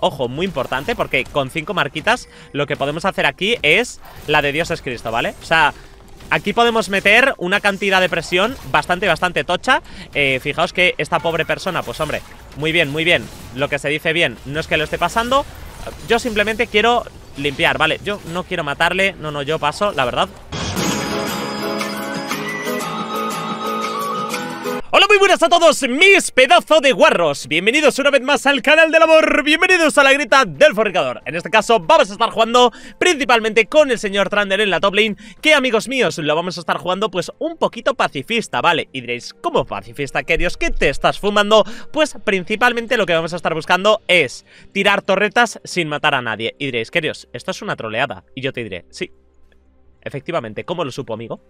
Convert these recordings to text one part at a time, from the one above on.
Ojo, muy importante, porque con 5 marquitas lo que podemos hacer aquí es la de Dios es Cristo, ¿vale? O sea, aquí podemos meter una cantidad de presión bastante tocha. Fijaos que esta pobre persona, pues hombre, muy bien, lo que se dice bien, no es que lo esté pasando. Yo simplemente quiero limpiar, ¿vale? Yo no quiero matarle, no, yo paso, la verdad. Hola, muy buenas a todos mis pedazo de guarros. Bienvenidos una vez más al canal del amor. Bienvenidos a la grieta del fornicador. En este caso vamos a estar jugando principalmente con el señor Trander en la top lane, que, amigos míos, lo vamos a estar jugando pues un poquito pacifista, ¿vale? Y diréis, ¿cómo pacifista, queridos? ¿Qué te estás fumando? Pues principalmente lo que vamos a estar buscando es tirar torretas sin matar a nadie. Y diréis, queridos, esto es una troleada. Y yo te diré, sí, efectivamente. ¿Cómo lo supo, amigo?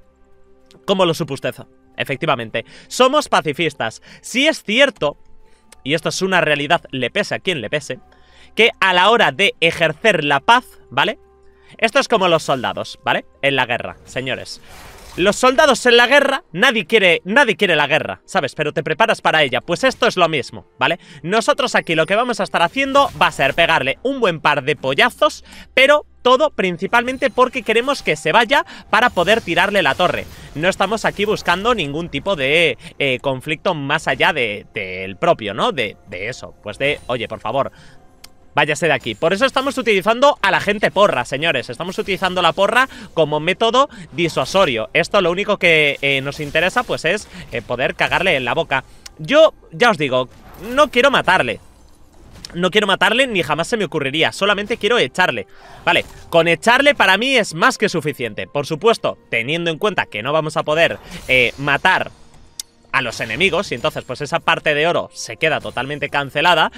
¿Cómo lo supo usted? Efectivamente, somos pacifistas. Si es cierto, y esto es una realidad, le pese a quien le pese, que a la hora de ejercer la paz, ¿vale? Esto es como los soldados, ¿vale? En la guerra, señores. Los soldados en la guerra, nadie quiere la guerra, ¿sabes? Pero te preparas para ella. Pues esto es lo mismo, ¿vale? Nosotros aquí lo que vamos a estar haciendo va a ser pegarle un buen par de pollazos, pero todo principalmente porque queremos que se vaya para poder tirarle la torre. No estamos aquí buscando ningún tipo de conflicto más allá del propio, ¿no? De eso, pues de, oye, por favor, váyase de aquí. Por eso estamos utilizando a la gente porra, señores. Estamos utilizando la porra como método disuasorio. Esto lo único que nos interesa pues es poder cagarle en la boca. Yo, ya os digo, no quiero matarle. No quiero matarle ni jamás se me ocurriría. Solamente quiero echarle, ¿vale? Con echarle para mí es más que suficiente. Por supuesto, teniendo en cuenta que no vamos a poder matar a los enemigos, y entonces pues esa parte de oro se queda totalmente cancelada.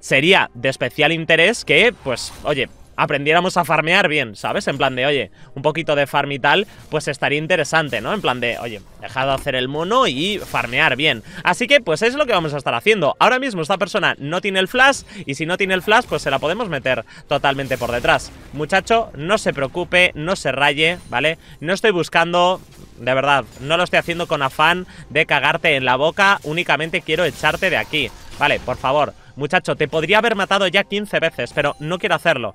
Sería de especial interés que, pues, oye, aprendiéramos a farmear bien, ¿sabes? En plan de, oye, un poquito de farm y tal, pues estaría interesante, ¿no? En plan de, oye, dejad de hacer el mono y farmear bien. Así que, pues es lo que vamos a estar haciendo. Ahora mismo esta persona no tiene el flash, y si no tiene el flash, pues se la podemos meter totalmente por detrás. Muchacho, no se preocupe, no se raye, ¿vale? No estoy buscando, de verdad, no lo estoy haciendo con afán de cagarte en la boca. Únicamente quiero echarte de aquí, ¿vale? Por favor. Muchacho, te podría haber matado ya 15 veces, pero no quiero hacerlo.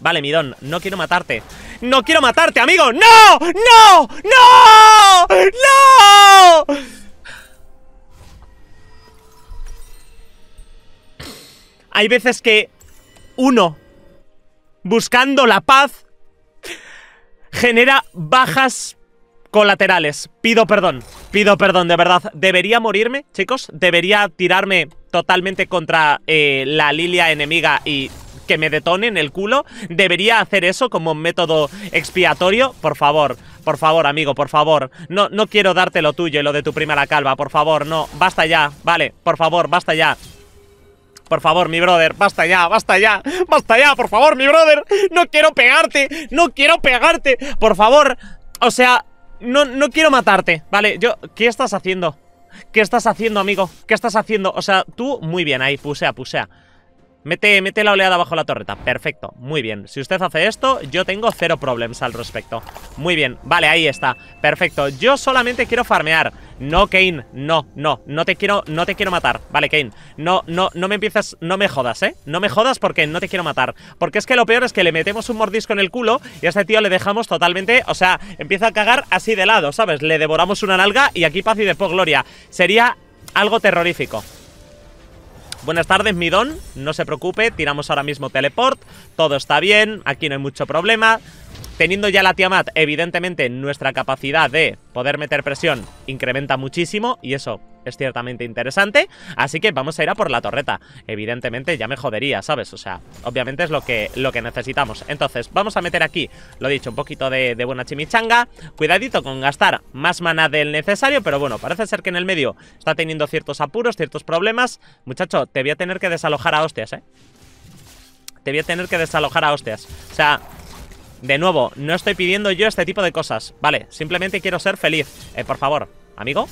Vale, Midón, no quiero matarte. ¡No quiero matarte, amigo! ¡No! ¡No! ¡No! ¡No! Hay veces que uno, buscando la paz, genera bajas colaterales. Pido perdón, de verdad. ¿Debería morirme, chicos? ¿Debería tirarme totalmente contra la Lilia enemiga y que me detonen el culo? ¿Debería hacer eso como método expiatorio? Por favor, amigo, por favor. No, no quiero darte lo tuyo y lo de tu prima la calva, por favor, no. Basta ya, vale, por favor, basta ya. Por favor, mi brother, basta ya, basta ya. Basta ya, por favor, mi brother. No quiero pegarte, no quiero pegarte. Por favor, o sea, no quiero matarte, vale. Yo, ¿qué estás haciendo? ¿Qué estás haciendo, amigo? ¿Qué estás haciendo? O sea, tú, muy bien, ahí, pusea. Mete la oleada bajo la torreta, perfecto, muy bien. Si usted hace esto, yo tengo cero problemas al respecto. Muy bien, vale, ahí está, perfecto. Yo solamente quiero farmear. No, Kane, no te quiero matar, vale, Kane. No me empieces, no me jodas, ¿eh? No me jodas porque no te quiero matar. Porque es que lo peor es que le metemos un mordisco en el culo y a este tío le dejamos totalmente, o sea, empieza a cagar así de lado, ¿sabes? Le devoramos una nalga y aquí paz y después gloria. Sería algo terrorífico. Buenas tardes, Midón, no se preocupe, tiramos ahora mismo teleport, todo está bien, aquí no hay mucho problema. Teniendo ya la Tiamat, evidentemente nuestra capacidad de poder meter presión incrementa muchísimo y eso es ciertamente interesante. Así que vamos a ir a por la torreta, evidentemente ya me jodería, ¿sabes? O sea, obviamente es lo que necesitamos. Entonces, vamos a meter aquí, lo dicho, un poquito de buena chimichanga. Cuidadito con gastar más maná del necesario, pero bueno, parece ser que en el medio está teniendo ciertos apuros, ciertos problemas. Muchacho, te voy a tener que desalojar a hostias, ¿eh? Te voy a tener que desalojar a hostias. O sea, de nuevo, no estoy pidiendo yo este tipo de cosas, ¿vale? Simplemente quiero ser feliz. Por favor, amigo,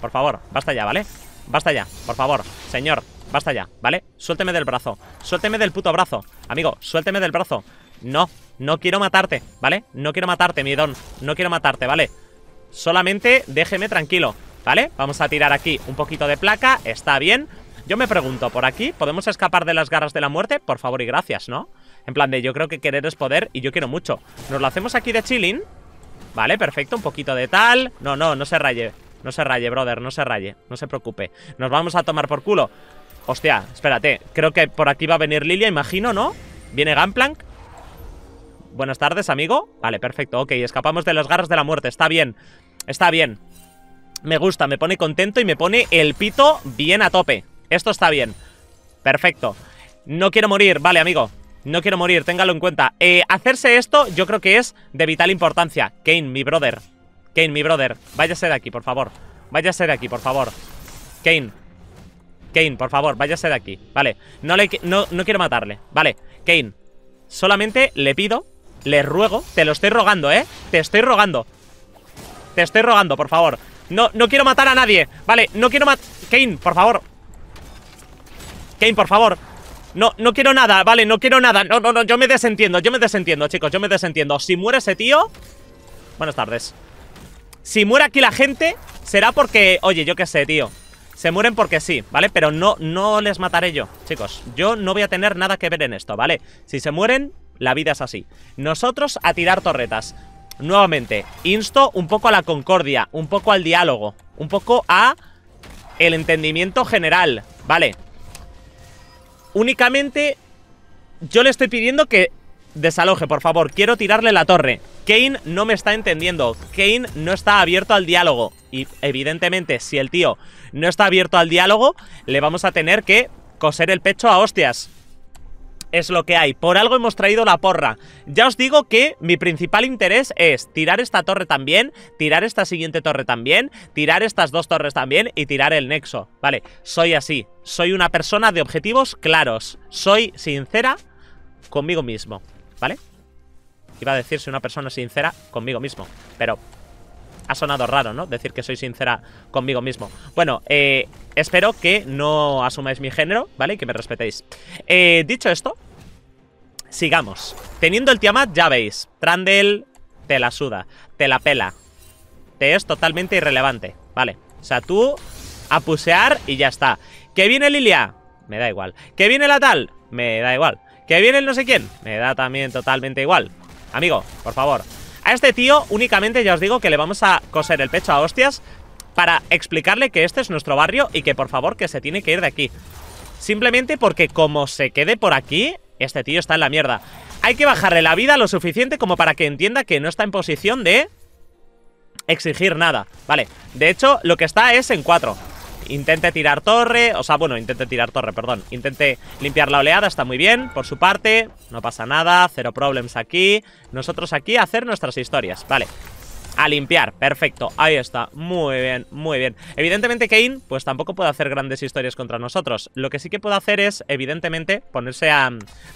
por favor, basta ya, ¿vale? Basta ya, por favor, señor, basta ya, ¿vale? Suélteme del brazo, suélteme del puto brazo. Amigo, suélteme del brazo. No, no quiero matarte, ¿vale? No quiero matarte, Midón, no quiero matarte, ¿vale? Solamente déjeme tranquilo, ¿vale? Vamos a tirar aquí un poquito de placa, está bien. Yo me pregunto, ¿por aquí podemos escapar de las garras de la muerte? Por favor y gracias, ¿no? En plan de, yo creo que querer es poder y yo quiero mucho. Nos lo hacemos aquí de chilling. Vale, perfecto, un poquito de tal. No, no, no se raye. No se raye, brother, no se raye. No se preocupe. Nos vamos a tomar por culo. Hostia, espérate. Creo que por aquí va a venir Lilia, imagino, ¿no? Viene Gangplank. Buenas tardes, amigo. Vale, perfecto. Ok, escapamos de las garras de la muerte. Está bien. Está bien. Me gusta, me pone contento y me pone el pito bien a tope. Esto está bien. Perfecto. No quiero morir. Vale, amigo. No quiero morir, téngalo en cuenta. Hacerse esto yo creo que es de vital importancia. Kane, mi brother. Kane, mi brother. Váyase de aquí, por favor. Váyase de aquí, por favor. Kane. Kane, por favor, váyase de aquí. Vale. No quiero matarle. Vale. Kane. Solamente le pido, le ruego. Te lo estoy rogando, ¿eh? Te estoy rogando. Te estoy rogando, por favor. No quiero matar a nadie. Vale, no quiero matar... Kane, por favor. Kane, por favor. No quiero nada, vale, no quiero nada. No, yo me desentiendo, chicos, yo me desentiendo. Si muere ese tío... Buenas tardes. Si muere aquí la gente, será porque... Oye, yo qué sé, tío. Se mueren porque sí, ¿vale? Pero no les mataré yo, chicos. Yo no voy a tener nada que ver en esto, ¿vale? Si se mueren, la vida es así. Nosotros a tirar torretas. Nuevamente, insto un poco a la concordia, un poco al diálogo, un poco a el entendimiento general, ¿vale? Únicamente yo le estoy pidiendo que desaloje, por favor. Quiero tirarle la torre. Kane no me está entendiendo. Kane no está abierto al diálogo. Y evidentemente, si el tío no está abierto al diálogo, le vamos a tener que coser el pecho a hostias. Es lo que hay. Por algo hemos traído la porra. Ya os digo que mi principal interés es tirar esta torre también, tirar esta siguiente torre también, tirar estas dos torres también y tirar el nexo. Vale, soy así. Soy una persona de objetivos claros. Soy sincera conmigo mismo. ¿Vale? Iba a decirse una persona sincera conmigo mismo, pero ha sonado raro, ¿no? Decir que soy sincera conmigo mismo. Bueno, espero que no asumáis mi género, ¿vale? Y que me respetéis. Dicho esto, sigamos. Teniendo el Tiamat, ya veis. Trundle te la suda, te la pela. Te es totalmente irrelevante, ¿vale? O sea, tú a pusear y ya está. ¿Que viene Lilia? Me da igual. ¿Que viene la tal? Me da igual. ¿Que viene el no sé quién? Me da también totalmente igual. Amigo, por favor. A este tío únicamente ya os digo que le vamos a coser el pecho a hostias para explicarle que este es nuestro barrio y que por favor que se tiene que ir de aquí. Simplemente porque como se quede por aquí, este tío está en la mierda. Hay que bajarle la vida lo suficiente como para que entienda que no está en posición de exigir nada. Vale, de hecho lo que está es en 4. Intente tirar torre, o sea, bueno, intente tirar torre, perdón. Intente limpiar la oleada, está muy bien, por su parte. No pasa nada, cero problems aquí. Nosotros aquí a hacer nuestras historias, vale. A limpiar, perfecto, ahí está, muy bien, muy bien. Evidentemente Kane, pues tampoco puede hacer grandes historias contra nosotros. Lo que sí que puede hacer es, evidentemente, ponerse a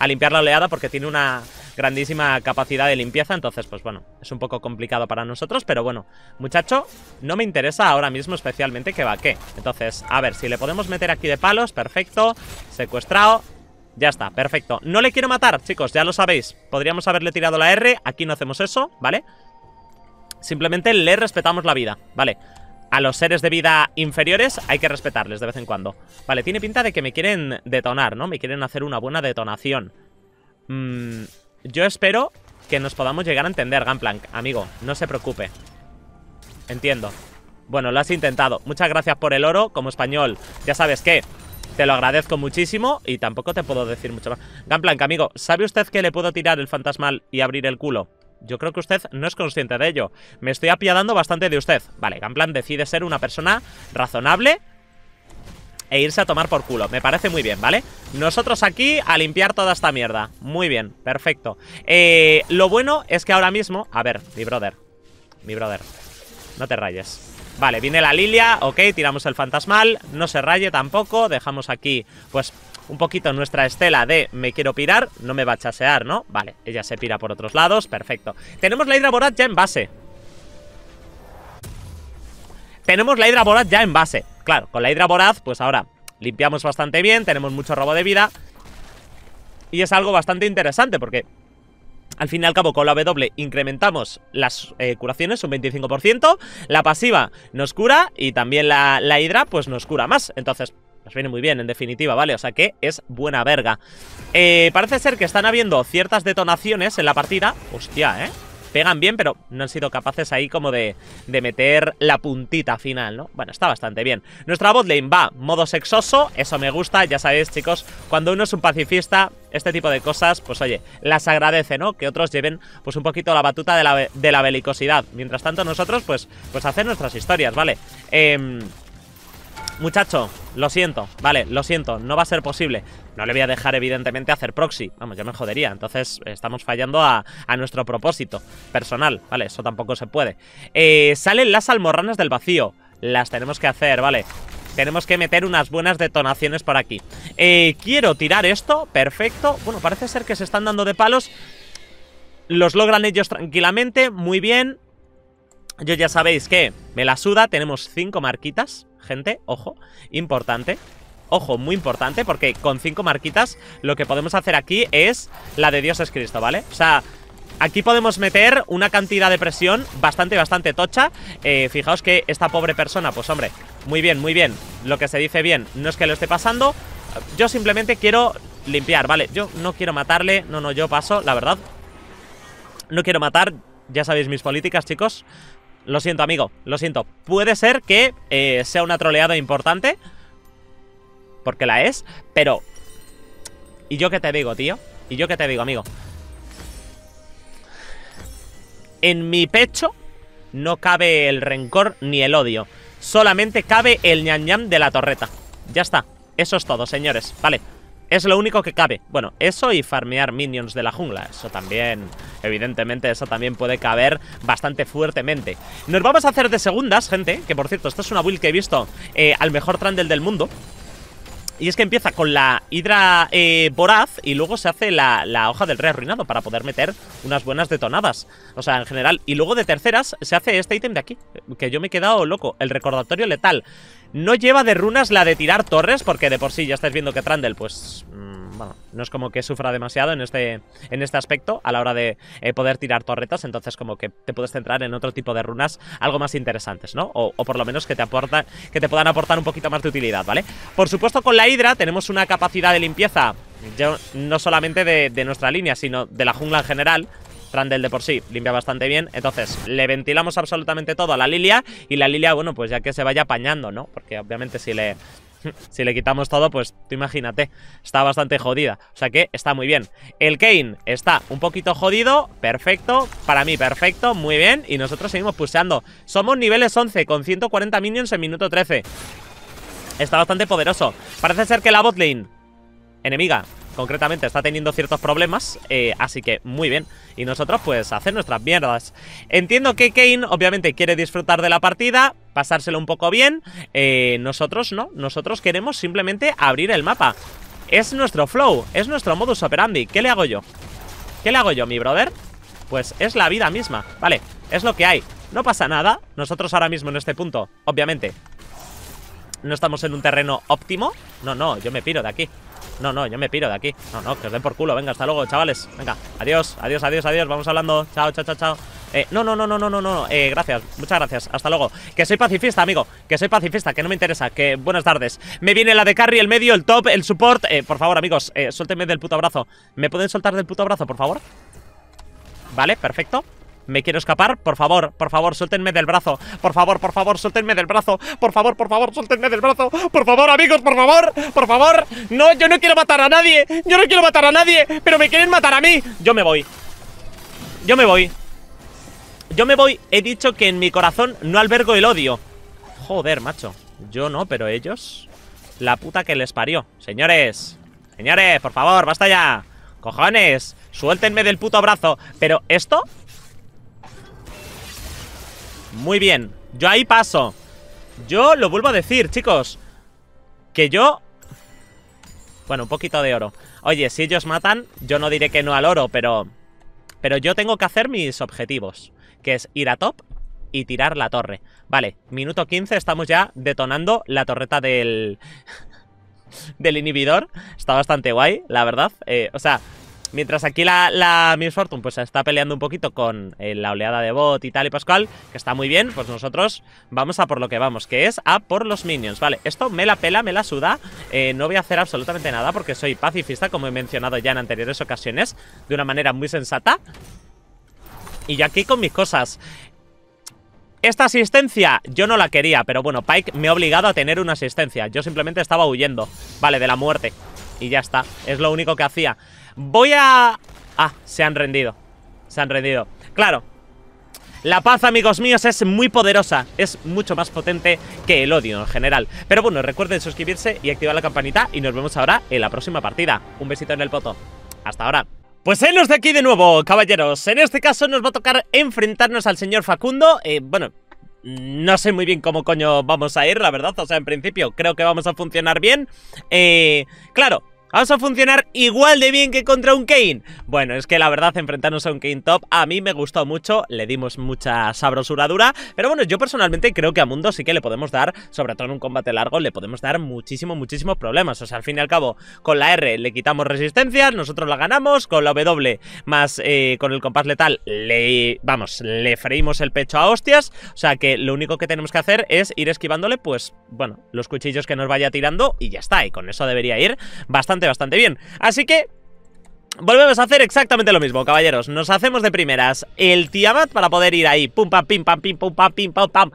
limpiar la oleada porque tiene una grandísima capacidad de limpieza. Entonces, pues bueno, es un poco complicado para nosotros, pero bueno, muchacho, no me interesa ahora mismo especialmente que vaquee. Entonces, a ver, si le podemos meter aquí de palos, perfecto, secuestrado. Ya está, perfecto, no le quiero matar, chicos, ya lo sabéis. Podríamos haberle tirado la R, aquí no hacemos eso, ¿vale? Simplemente le respetamos la vida, ¿vale? A los seres de vida inferiores hay que respetarles de vez en cuando. Vale, tiene pinta de que me quieren detonar, ¿no? Me quieren hacer una buena detonación. Yo espero que nos podamos llegar a entender, Gangplank. Amigo, no se preocupe. Entiendo. Bueno, lo has intentado. Muchas gracias por el oro como español. Ya sabes que te lo agradezco muchísimo y tampoco te puedo decir mucho más. Gangplank, amigo, ¿sabe usted que le puedo tirar el fantasmal y abrir el culo? Yo creo que usted no es consciente de ello. Me estoy apiadando bastante de usted. Vale, Gangplank decide ser una persona razonable e irse a tomar por culo. Me parece muy bien, ¿vale? Nosotros aquí a limpiar toda esta mierda. Muy bien, perfecto. Lo bueno es que ahora mismo... A ver, mi brother, no te rayes. Vale, viene la Lilia, ok, tiramos el fantasmal. No se raye tampoco, dejamos aquí, pues... un poquito nuestra estela de me quiero pirar, no me va a chasear, ¿no? Vale, ella se pira por otros lados, perfecto. Tenemos la Hidra Voraz ya en base. Claro, con la Hidra Voraz, pues ahora limpiamos bastante bien, tenemos mucho robo de vida. Y es algo bastante interesante porque al fin y al cabo con la W incrementamos las curaciones un 25%. La pasiva nos cura y también la Hidra pues nos cura más. Entonces... Nos viene muy bien, en definitiva, ¿vale? O sea que es buena verga. Parece ser que están habiendo ciertas detonaciones en la partida. Hostia, ¿eh? Pegan bien, pero no han sido capaces ahí como de meter la puntita final, ¿no? Bueno, está bastante bien. Nuestra botlane va modo sexoso, eso me gusta. Ya sabéis, chicos, cuando uno es un pacifista, este tipo de cosas, pues oye, las agradece, ¿no? Que otros lleven, pues un poquito la batuta de la belicosidad. Mientras tanto nosotros, pues hacer nuestras historias, ¿vale? Muchacho, lo siento, vale, lo siento, no va a ser posible. No le voy a dejar, evidentemente, hacer proxy. Vamos, yo me jodería, entonces estamos fallando a nuestro propósito personal, vale, eso tampoco se puede. Salen las almorranas del vacío. Las tenemos que hacer, vale. Tenemos que meter unas buenas detonaciones por aquí. Quiero tirar esto, perfecto. Bueno, parece ser que se están dando de palos. Los logran ellos tranquilamente, muy bien. Yo ya sabéis que me la suda. Tenemos 5 marquitas, gente, ojo, importante. Ojo, muy importante, porque con 5 marquitas lo que podemos hacer aquí es la de Dios es Cristo, ¿vale? O sea, aquí podemos meter una cantidad de presión bastante tocha. Fijaos que esta pobre persona, pues hombre, muy bien, lo que se dice bien. No es que lo esté pasando, yo simplemente quiero limpiar, ¿vale? Yo no quiero matarle, no, yo paso, la verdad. No quiero matar, ya sabéis mis políticas, chicos. Lo siento, amigo, lo siento. Puede ser que sea una troleada importante, porque la es, pero... ¿Y yo qué te digo, tío? ¿Y yo qué te digo, amigo? En mi pecho no cabe el rencor ni el odio. Solamente cabe el ñam ñam de la torreta. Ya está, eso es todo, señores, vale. Es lo único que cabe. Bueno, eso y farmear minions de la jungla. Eso también, evidentemente, eso también puede caber bastante fuertemente. Nos vamos a hacer de segundas, gente. Que, por cierto, esto es una build que he visto al mejor Trundle del mundo. Y es que empieza con la Hidra Voraz y luego se hace la Hoja del Rey Arruinado para poder meter unas buenas detonadas. O sea, en general. Y luego de terceras se hace este ítem de aquí, que yo me he quedado loco. El Recordatorio Letal. No lleva de runas la de tirar torres, porque de por sí ya estáis viendo que Trundle, pues... bueno, no es como que sufra demasiado en este aspecto a la hora de poder tirar torretas. Entonces como que te puedes centrar en otro tipo de runas algo más interesantes, ¿no? O por lo menos que te puedan aportar un poquito más de utilidad, ¿vale? Por supuesto, con la Hidra tenemos una capacidad de limpieza, no solamente de nuestra línea, sino de la jungla en general. Trundle de por sí limpia bastante bien. Entonces le ventilamos absolutamente todo a la Lilia. Y la Lilia, bueno, pues ya que se vaya apañando, ¿no? Porque obviamente si le quitamos todo, pues tú imagínate, está bastante jodida. O sea que está muy bien. El Kane está un poquito jodido. Perfecto, para mí perfecto, muy bien. Y nosotros seguimos pusheando. Somos niveles 11 con 140 minions en minuto 13. Está bastante poderoso. Parece ser que la botlane enemiga concretamente está teniendo ciertos problemas, así que muy bien. Y nosotros pues hacer nuestras mierdas. Entiendo que Kane obviamente quiere disfrutar de la partida, pasárselo un poco bien. Nosotros no, nosotros queremos simplemente abrir el mapa. Es nuestro flow, es nuestro modus operandi. ¿Qué le hago yo? ¿Qué le hago yo, mi brother? Pues es la vida misma, vale, es lo que hay. No pasa nada, nosotros ahora mismo en este punto obviamente no estamos en un terreno óptimo. No, yo me piro de aquí. No, yo me piro de aquí. No, que os den por culo. Venga, hasta luego, chavales. Venga, adiós. Vamos hablando. Chao. No. Gracias, muchas gracias. Hasta luego. Que soy pacifista, amigo. Que soy pacifista, que no me interesa. Que buenas tardes. Me viene la de carry, el medio, el top, el support. Por favor, amigos, suéltenme del puto brazo. ¿Me pueden soltar del puto brazo, por favor? Vale, perfecto. Me quiero escapar, por favor, suéltenme del brazo. Por favor, suéltenme del brazo. Por favor, suéltenme del brazo. Por favor, amigos, por favor. No, yo no quiero matar a nadie. Pero me quieren matar a mí. Yo me voy. He dicho que en mi corazón no albergo el odio. Joder, macho. Yo no, pero ellos, la puta que les parió. Señores, por favor, basta ya. Cojones, suéltenme del puto brazo. Pero esto... Muy bien, yo ahí paso. Yo lo vuelvo a decir, chicos, que yo... Bueno, un poquito de oro. Oye, si ellos matan, yo no diré que no al oro, pero yo tengo que hacer mis objetivos, que es ir a top y tirar la torre. Vale, minuto 15, estamos ya detonando la torreta del inhibidor. Está bastante guay, la verdad. O sea, Mientras aquí la Miss Fortune pues se está peleando un poquito con la oleada de bot y tal y Pascual, que está muy bien, pues nosotros vamos a por lo que vamos, que es a por los minions. Vale, esto me la pela, me la suda, no voy a hacer absolutamente nada porque soy pacifista, como he mencionado ya en anteriores ocasiones, de una manera muy sensata. Y yo aquí con mis cosas. Esta asistencia yo no la quería, pero bueno, Pike me ha obligado a tener una asistencia. Yo simplemente estaba huyendo, vale, de la muerte. Y ya está, es lo único que hacía. Voy a... Ah, se han rendido. Se han rendido. Claro. La paz, amigos míos, es muy poderosa. Es mucho más potente que el odio en general. Pero bueno, recuerden suscribirse y activar la campanita. Y nos vemos ahora en la próxima partida. Un besito en el poto. Hasta ahora. Pues enos de aquí de nuevo, caballeros. En este caso nos va a tocar enfrentarnos al señor Facundo. Bueno, no sé muy bien cómo coño vamos a ir, la verdad. O sea, en principio creo que vamos a funcionar bien. Claro, vamos a funcionar igual de bien que contra un Kane. Bueno, es que la verdad, enfrentarnos a un Kane top a mí me gustó mucho. Le dimos mucha sabrosura dura. Pero bueno, yo personalmente creo que a Mundo sí que le podemos dar, sobre todo en un combate largo, le podemos dar muchísimos problemas. O sea, al fin y al cabo, con la R le quitamos resistencias, nosotros la ganamos. Con la W más con el compás letal le freímos el pecho a hostias. O sea que lo único que tenemos que hacer es ir esquivándole, pues, bueno, los cuchillos que nos vaya tirando y ya está. Y con eso debería ir bastante bien. Así que volvemos a hacer exactamente lo mismo, caballeros. Nos hacemos de primeras el Tiamat para poder ir ahí, pum, pam, pim, pam, pim, pum, pam, pim, pam, pam,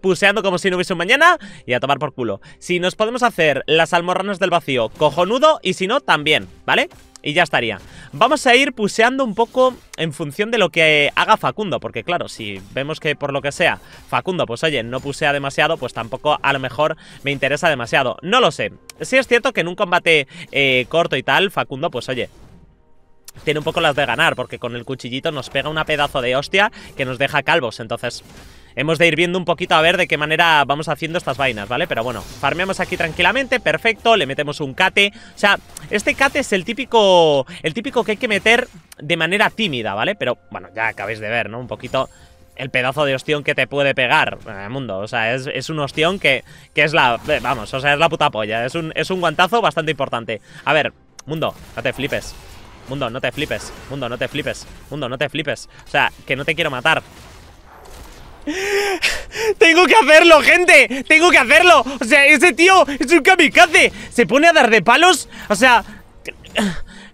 puseando como si no hubiese un mañana y a tomar por culo. Si nos podemos hacer las almorranas del vacío, cojonudo, y si no, también, ¿vale? Y ya estaría. Vamos a ir puseando un poco en función de lo que haga Facundo, porque claro, si vemos que por lo que sea Facundo, pues oye, no pusea demasiado, pues tampoco a lo mejor me interesa demasiado. No lo sé. Sí es cierto que en un combate corto y tal, Facundo, pues oye, tiene un poco las de ganar, porque con el cuchillito nos pega una pedazo de hostia que nos deja calvos. Entonces hemos de ir viendo un poquito a ver de qué manera vamos haciendo estas vainas, ¿vale? Pero bueno, farmeamos aquí tranquilamente, perfecto, le metemos un cate. O sea, este cate es el típico que hay que meter de manera tímida, ¿vale? Pero bueno, ya acabáis de ver, ¿no? Un poquito el pedazo de ostión que te puede pegar, Mundo. O sea, es un ostión que es la... Vamos, o sea, es la puta polla. Es un guantazo bastante importante. A ver, Mundo, no te flipes. Mundo, no te flipes. Mundo, no te flipes. Mundo, no te flipes. O sea, que no te quiero matar. Tengo que hacerlo, gente. Tengo que hacerlo. O sea, ese tío es un kamikaze. Se pone a dar de palos. O sea...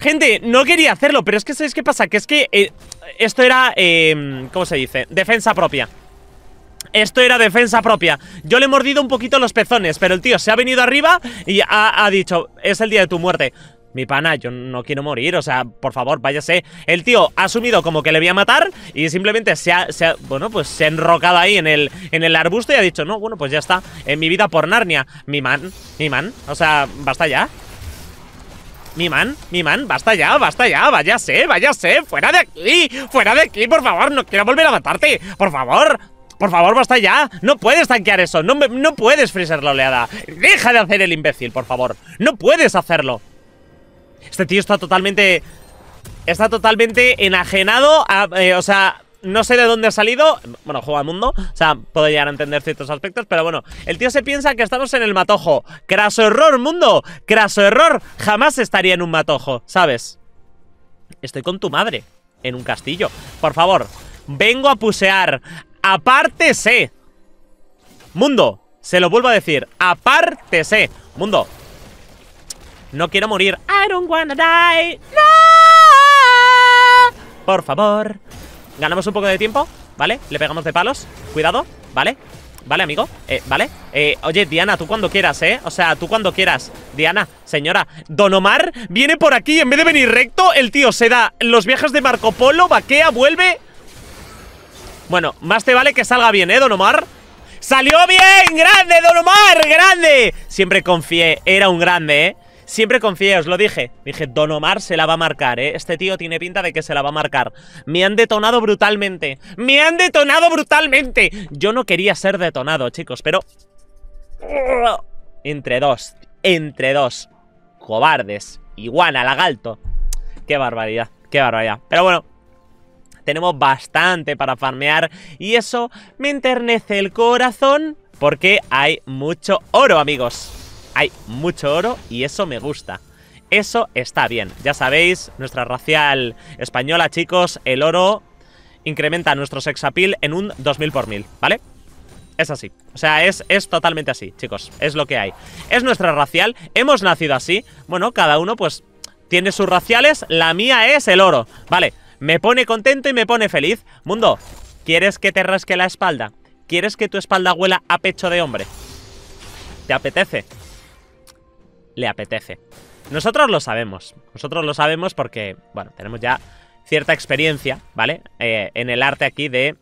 Gente, no quería hacerlo, pero es que ¿sabéis qué pasa? Que es que esto era... ¿cómo se dice? Defensa propia. Esto era defensa propia. Yo le he mordido un poquito los pezones, pero el tío se ha venido arriba y ha dicho: es el día de tu muerte. Mi pana, yo no quiero morir, o sea, por favor, váyase. El tío ha asumido como que le voy a matar y simplemente bueno, pues se ha enrocado ahí en el arbusto y ha dicho: no, bueno, pues ya está, en mi vida por Narnia. Mi man, o sea, basta ya. Mi man, basta ya, váyase, fuera de aquí, por favor, no quiero volver a matarte, por favor, basta ya, no puedes tanquear eso, no puedes freezer la oleada, deja de hacer el imbécil, por favor, no puedes hacerlo. Este tío está totalmente enajenado, o sea, no sé de dónde ha salido. Bueno, juega al Mundo, o sea, puedo llegar a entender ciertos aspectos, pero bueno, el tío se piensa que estamos en el matojo. Craso error, Mundo, craso error. Jamás estaría en un matojo, ¿sabes? Estoy con tu madre, en un castillo. Por favor, vengo a pusear. Apártese. Mundo, se lo vuelvo a decir, apártese. Mundo, no quiero morir. I don't wanna die. No. Por favor. Ganamos un poco de tiempo, ¿vale? Le pegamos de palos. Cuidado, ¿vale? Vale, amigo. Vale. Oye, Diana, tú cuando quieras, ¿eh? O sea, tú cuando quieras. Diana, señora. Don Omar viene por aquí. En vez de venir recto, el tío se da los viajes de Marco Polo, vaquea, vuelve. Bueno, más te vale que salga bien, ¿eh, Don Omar? ¡Salió bien! ¡Grande, Don Omar! ¡Grande! Siempre confié. Era un grande, ¿eh? Siempre confié, os lo dije. Dije, Don Omar se la va a marcar, ¿eh? Este tío tiene pinta de que se la va a marcar. Me han detonado brutalmente. ¡Me han detonado brutalmente! Yo no quería ser detonado, chicos, pero... Entre dos. Cobardes. Iguana, lagalto. ¡Qué barbaridad! ¡Qué barbaridad! Pero bueno, tenemos bastante para farmear y eso me enternece el corazón porque hay mucho oro, amigos. Hay mucho oro y eso me gusta. Eso está bien. Ya sabéis, nuestra racial española, chicos, el oro incrementa nuestro sex appeal en un 2000 por 1000, ¿vale? Es así. O sea, es totalmente así, chicos. Es lo que hay. Es nuestra racial. Hemos nacido así. Bueno, cada uno pues tiene sus raciales. La mía es el oro. Vale. Me pone contento y me pone feliz. Mundo, ¿quieres que te rasque la espalda? ¿Quieres que tu espalda huela a pecho de hombre? ¿Te apetece? Le apetece. Nosotros lo sabemos. Nosotros lo sabemos porque, bueno, tenemos ya cierta experiencia, ¿vale? En el arte aquí de...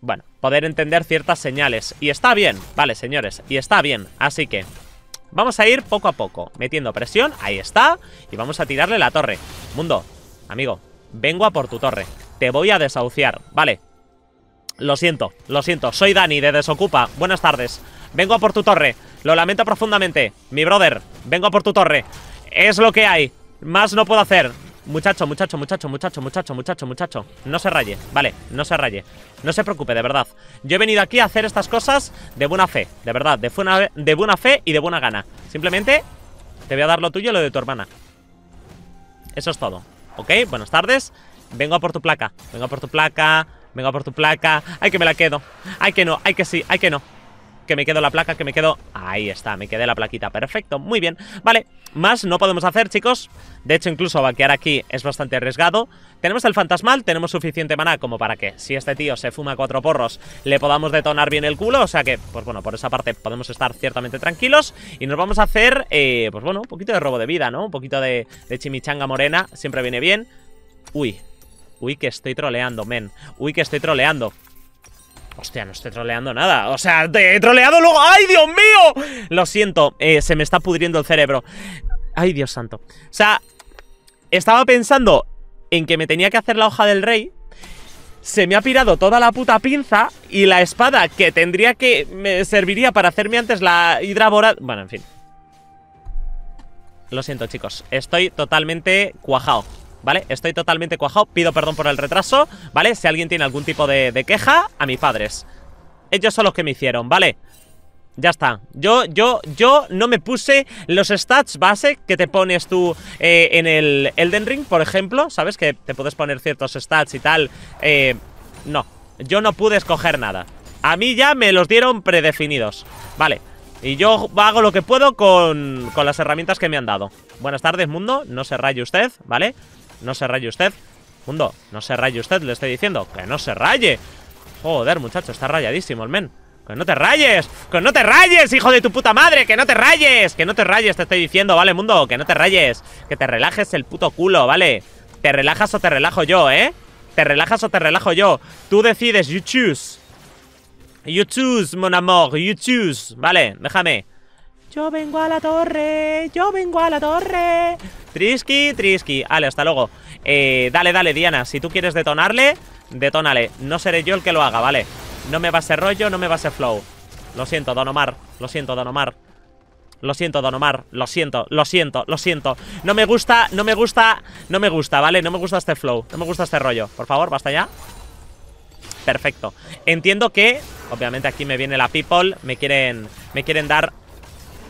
bueno, poder entender ciertas señales. Y está bien, vale, señores, y está bien. Así que vamos a ir poco a poco metiendo presión, ahí está. Y vamos a tirarle la torre. Mundo, amigo, vengo a por tu torre. Te voy a desahuciar, vale. Lo siento, soy Dani de Desocupa. Buenas tardes, vengo a por tu torre. Lo lamento profundamente, mi brother. Vengo a por tu torre, es lo que hay. Más no puedo hacer. Muchacho, muchacho, muchacho, muchacho, muchacho, muchacho, muchacho. No se raye, vale, no se raye. No se preocupe, de verdad. Yo he venido aquí a hacer estas cosas de buena fe. De verdad, de buena fe y de buena gana. Simplemente te voy a dar lo tuyo y lo de tu hermana. Eso es todo, ¿ok? Buenas tardes. Vengo a por tu placa, vengo a por tu placa. Vengo a por tu placa. Ay, que me la quedo. Ay, que no, ay, que sí, ay, que no. Que me quedo la placa, que me quedo... ahí está, me quedé la plaquita, perfecto, muy bien. Vale, más no podemos hacer, chicos. De hecho, incluso banquear aquí es bastante arriesgado. Tenemos el fantasmal, tenemos suficiente maná como para que, si este tío se fuma 4 porros, le podamos detonar bien el culo. O sea que, pues bueno, por esa parte podemos estar ciertamente tranquilos. Y nos vamos a hacer, pues bueno, un poquito de robo de vida, ¿no? Un poquito de chimichanga morena, siempre viene bien. Uy, uy que estoy troleando, men. Uy que estoy troleando. Hostia, no estoy troleando nada. O sea, te he troleado luego. ¡Ay, Dios mío! Lo siento, se me está pudriendo el cerebro. ¡Ay, Dios santo! O sea, estaba pensando en que me tenía que hacer la hoja del rey. Se me ha pirado toda la puta pinza. Y la espada que tendría que... me serviría para hacerme antes la Hidra Voraz. Bueno, en fin. Lo siento, chicos. Estoy totalmente cuajado, ¿vale? Estoy totalmente cuajado, pido perdón por el retraso, ¿vale? Si alguien tiene algún tipo de queja, a mis padres. Ellos son los que me hicieron, ¿vale? Ya está. Yo no me puse los stats base que te pones tú en el Elden Ring, por ejemplo, ¿sabes? Que te puedes poner ciertos stats y tal. No, yo no pude escoger nada. A mí ya me los dieron predefinidos, ¿vale? Y yo hago lo que puedo con las herramientas que me han dado. Buenas tardes, mundo. No se raye usted, ¿vale? No se raye usted. Mundo, no se raye usted, le estoy diciendo. ¡Que no se raye! Joder, muchacho, está rayadísimo el men. ¡Que no te rayes! ¡Que no te rayes, hijo de tu puta madre! ¡Que no te rayes! ¡Que no te rayes, te estoy diciendo! ¿Vale, mundo? ¡Que no te rayes! Que te relajes el puto culo, ¿vale? Te relajas o te relajo yo, ¿eh? Te relajas o te relajo yo. Tú decides, you choose. You choose, mon amour, you choose. Vale, déjame. Yo vengo a la torre, yo vengo a la torre. Trisky, Trisky. Vale, hasta luego. Dale, dale, Diana. Si tú quieres detonarle, detónale. No seré yo el que lo haga, ¿vale? No me va a ser rollo, no me va a ser flow. Lo siento, Don Omar. Lo siento, Don Omar. Lo siento, Don Omar. Lo siento, lo siento, lo siento. No me gusta, no me gusta, no me gusta, ¿vale? No me gusta este flow, no me gusta este rollo. Por favor, basta ya. Perfecto. Entiendo que, obviamente aquí me viene la people. Me quieren dar...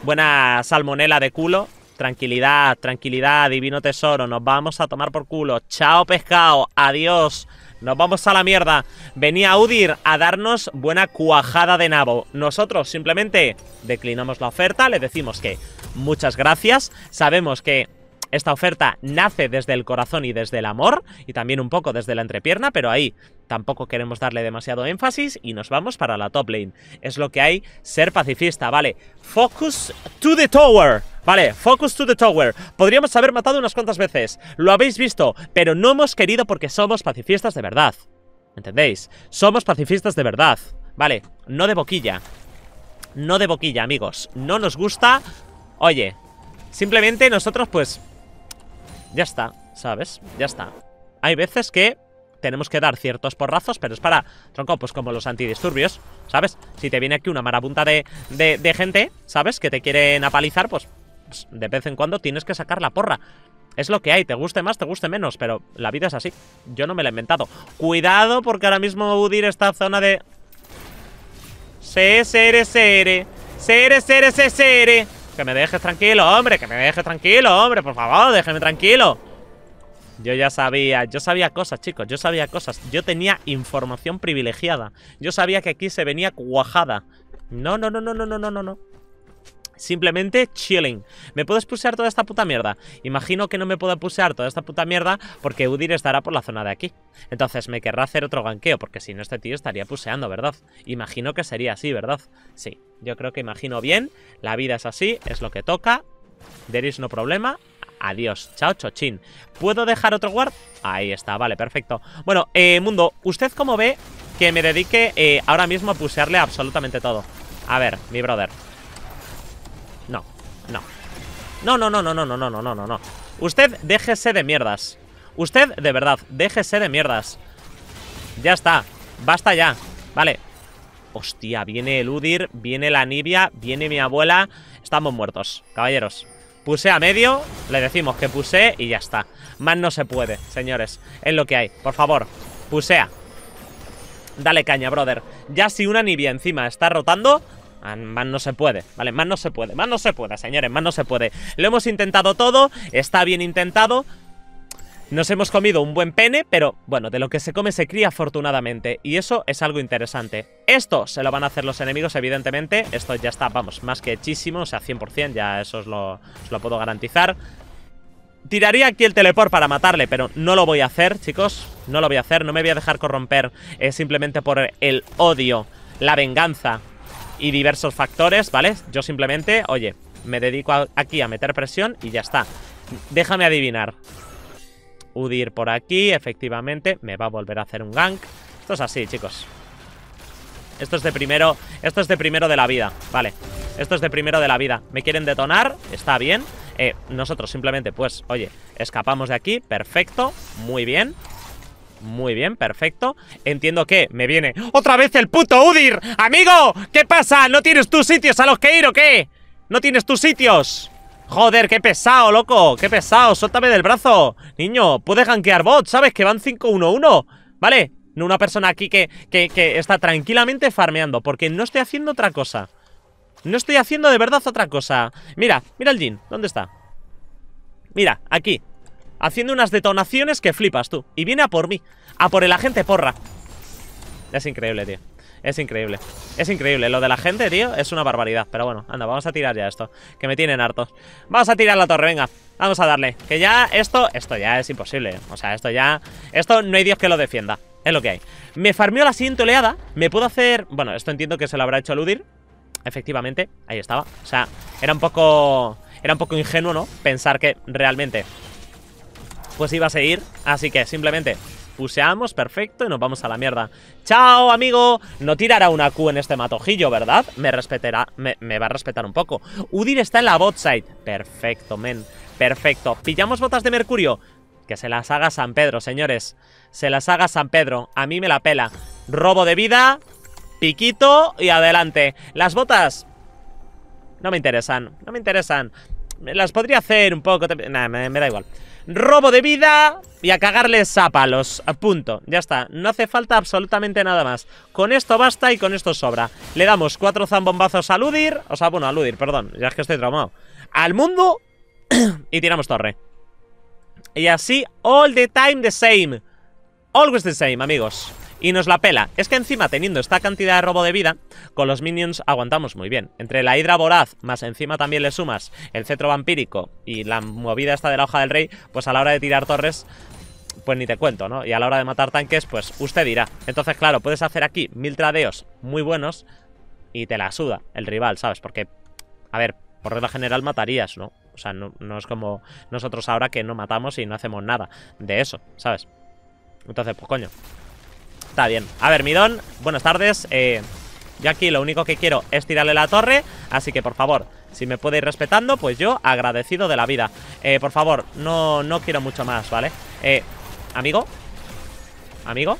buena salmonela de culo. Tranquilidad, tranquilidad, divino tesoro. Nos vamos a tomar por culo. Chao, pescado, adiós. Nos vamos a la mierda. Venía Udyr a darnos buena cuajada de nabo. Nosotros simplemente declinamos la oferta. Le decimos que muchas gracias. Sabemos que esta oferta nace desde el corazón y desde el amor. Y también un poco desde la entrepierna. Pero ahí tampoco queremos darle demasiado énfasis. Y nos vamos para la top lane. Es lo que hay, ser pacifista, ¿vale? Focus to the tower. Vale, focus to the tower. Podríamos haber matado unas cuantas veces. Lo habéis visto, pero no hemos querido porque somos pacifistas de verdad. ¿Entendéis? Somos pacifistas de verdad. Vale, no de boquilla. No de boquilla, amigos. No nos gusta. Oye, simplemente nosotros pues... ya está, ¿sabes? Ya está. Hay veces que tenemos que dar ciertos porrazos, pero es para... tronco, pues como los antidisturbios, ¿sabes? Si te viene aquí una marabunta de gente, ¿sabes? Que te quieren apalizar, pues... de vez en cuando tienes que sacar la porra. Es lo que hay, te guste más, te guste menos, pero la vida es así, yo no me la he inventado. Cuidado porque ahora mismo Udyr esta zona de... sere, sere, sere, sere, sere, sere, sere. Que Que me dejes tranquilo, hombre. Que me dejes tranquilo, hombre. Por favor, déjeme tranquilo. Yo ya sabía. Yo sabía cosas, chicos. Yo sabía cosas. Yo tenía información privilegiada. Yo sabía que aquí se venía cuajada. No, no, no, no, no, no, no, no. Simplemente chilling. ¿Me puedo expulsar toda esta puta mierda? Imagino que no me puedo expulsar toda esta puta mierda porque Udyr estará por la zona de aquí. Entonces me querrá hacer otro ganqueo, porque si no este tío estaría puseando, ¿verdad? Imagino que sería así, ¿verdad? Sí, yo creo que imagino bien. La vida es así, es lo que toca. There is no problema. Adiós, chao chochín. ¿Puedo dejar otro guard? Ahí está, vale, perfecto. Bueno, Mundo, ¿usted cómo ve que me dedique ahora mismo a pusearle absolutamente todo? A ver, mi brother. No, no. No, no, no, no, no, no, no, no, no, no. Usted déjese de mierdas. Usted, de verdad, déjese de mierdas. Ya está. Basta ya. Vale. Hostia, viene el Udyr, viene la Anivia, viene mi abuela. Estamos muertos, caballeros. Puse a medio, le decimos que puse y ya está. Más no se puede, señores. Es lo que hay. Por favor, pusea. Dale caña, brother. Ya si una Anivia encima está rotando... Más no se puede, ¿vale? Más no se puede, más no se puede, señores, más no se puede. Lo hemos intentado todo, está bien intentado. Nos hemos comido un buen pene, pero bueno, de lo que se come se cría, afortunadamente. Y eso es algo interesante. Esto se lo van a hacer los enemigos, evidentemente. Esto ya está, vamos, más que hechísimo, o sea, 100%, ya eso os lo puedo garantizar. Tiraría aquí el teleport para matarle, pero no lo voy a hacer, chicos. No lo voy a hacer, no me voy a dejar corromper simplemente por el odio, la venganza y diversos factores, ¿vale? Yo simplemente, oye, me dedico aquí a meter presión y ya está. Déjame adivinar. Udyr por aquí, efectivamente. Me va a volver a hacer un gank. Esto es así, chicos. Esto es de primero de la vida, ¿vale? Esto es de primero de la vida. Me quieren detonar, está bien. Nosotros simplemente, pues, oye, escapamos de aquí. Perfecto, muy bien. Muy bien, perfecto. Entiendo que me viene otra vez el puto Udyr. ¡Amigo! ¿Qué pasa? ¿No tienes tus sitios a los que ir o qué? ¿No tienes tus sitios? Joder, qué pesado, loco. Qué pesado, suéltame del brazo. Niño, puedes gankear bots, ¿sabes? Que van 5-1-1, ¿vale? No una persona aquí que está tranquilamente farmeando, porque no estoy haciendo otra cosa. No estoy haciendo de verdad otra cosa. Mira, mira el Jhin, ¿dónde está? Mira, aquí haciendo unas detonaciones que flipas tú. Y viene a por mí. A por el agente porra. Es increíble, tío. Es increíble. Es increíble. Lo de la gente, tío, es una barbaridad. Pero bueno, anda, vamos a tirar ya esto. Que me tienen hartos. Vamos a tirar la torre, venga. Vamos a darle. Que ya esto ya es imposible. O sea, esto ya... Esto no hay Dios que lo defienda. Es lo que hay. Me farmeó la siguiente oleada. Me puedo hacer... Bueno, esto entiendo que se lo habrá hecho el Udyr. Efectivamente. Ahí estaba. O sea, era un poco ingenuo, ¿no? Pensar que realmente... pues iba a seguir, así que simplemente puseamos, perfecto, y nos vamos a la mierda. ¡Chao, amigo! No tirará una Q en este matojillo, ¿verdad? Me va a respetar un poco. Udyr está en la bot side. Perfecto, men, perfecto. ¿Pillamos botas de mercurio? Que se las haga San Pedro, señores. Se las haga San Pedro, a mí me la pela. Robo de vida, piquito y adelante. Las botas no me interesan, no me interesan. Las podría hacer un poco... Nah, me da igual. Robo de vida y a cagarles a palos. Punto. Ya está. No hace falta absolutamente nada más. Con esto basta y con esto sobra. Le damos 4 zambombazos al Udyr. O sea, bueno, al Udyr, perdón. Ya es que estoy traumado. Al Mundo. Y tiramos torre. Y así, all the time the same. Always the same, amigos. Y nos la pela. Es que encima, teniendo esta cantidad de robo de vida, con los minions aguantamos muy bien. Entre la Hidra Voraz, más encima también le sumas el cetro vampírico y la movida esta de la hoja del rey, pues a la hora de tirar torres, pues ni te cuento, ¿no? Y a la hora de matar tanques, pues usted dirá. Entonces, claro, puedes hacer aquí 1000 tradeos muy buenos y te la suda el rival, ¿sabes? Porque, a ver, por regla general matarías, ¿no? O sea, no es como nosotros ahora que no matamos y no hacemos nada de eso, ¿sabes? Entonces, pues coño. Está bien. A ver, Midón, buenas tardes. Yo aquí lo único que quiero es tirarle la torre. Así que, por favor, si me puede ir respetando, pues yo agradecido de la vida. Por favor, no quiero mucho más, ¿vale? Amigo. Amigo.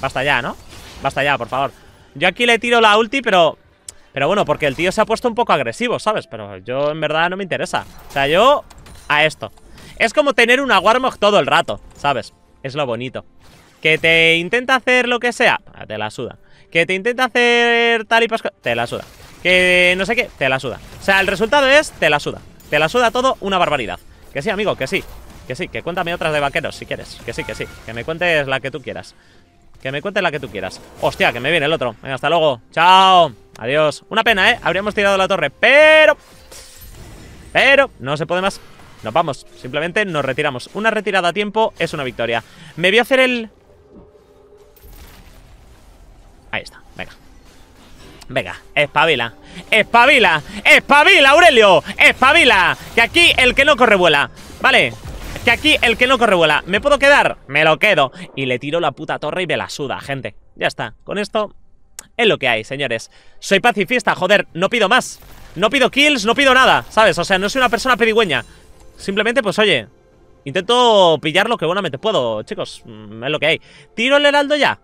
Basta ya, ¿no? Basta ya, por favor. Yo aquí le tiro la ulti, pero bueno, porque el tío se ha puesto un poco agresivo, ¿sabes? Pero yo, en verdad, no me interesa. O sea, yo a esto. Es como tener una Warmog todo el rato, ¿sabes? Es lo bonito. Que te intenta hacer lo que sea, te la suda. Que te intenta hacer tal y pascual, te la suda. que no sé qué, te la suda. O sea, el resultado es, te la suda. Te la suda todo, una barbaridad. Que sí, amigo, que sí. Que sí, que cuéntame otras de vaqueros si quieres. Que sí, que sí. Que me cuentes la que tú quieras. Que me cuentes la que tú quieras. Hostia, que me viene el otro. Venga, hasta luego. Chao. Adiós. Una pena, ¿eh? Habríamos tirado la torre, pero... no se puede más. Nos vamos. Simplemente nos retiramos. Una retirada a tiempo es una victoria. Me voy a hacer el... Ahí está. Venga. Venga. Espabila. Espabila. Espabila, Aurelio. Espabila. Que aquí el que no corre vuela. Vale. Que aquí el que no corre vuela. ¿Me puedo quedar? Me lo quedo. Y le tiro la puta torre y me la suda, gente. Ya está. Con esto es lo que hay, señores. Soy pacifista, joder. No pido más. No pido kills, no pido nada, ¿sabes? O sea, no soy una persona pedigüeña. Simplemente, pues oye, intento pillar lo que buenamente puedo, chicos. Es lo que hay. ¿Tiro el heraldo ya?